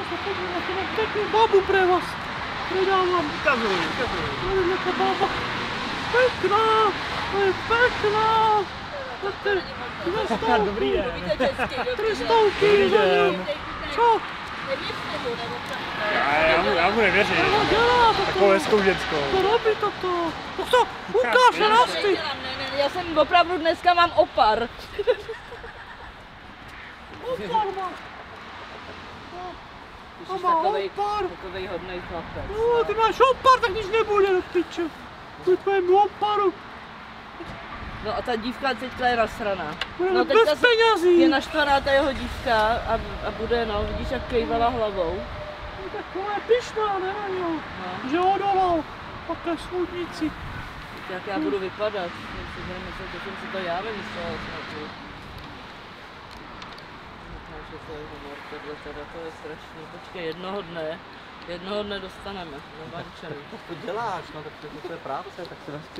neku babu pre vas. Predavam. Kazujem. Neka baba. Pekna. Pekna. Dobrý den. 300 kg za něj. Čo? Já mu nevěřím. Takovou hezkou ženskou. To robí toto. Co? Ukáž rasty. Já jsem opravdu dneska mám opar. Opar mám. A má opar. Takovej hodnej chlapec. No, ty máš opar, tak nic nebude, tyče. Ty tvému oparu. No a ta dívka teďka je nasraná. No teďka je naštvaná ta jeho dívka a bude, no, vidíš, jak kejvala hlavou. No taková je pyšná, nevím, jo, no. Že odolal, pak je smutníci. Jak já budu vypadat, to jsem si to já vymyslela snad. Takže to je humor, tohle teda, to je strašný. Počkej, jednoho dne dostaneme, na bančenu. To děláš, no tak to je práce, tak se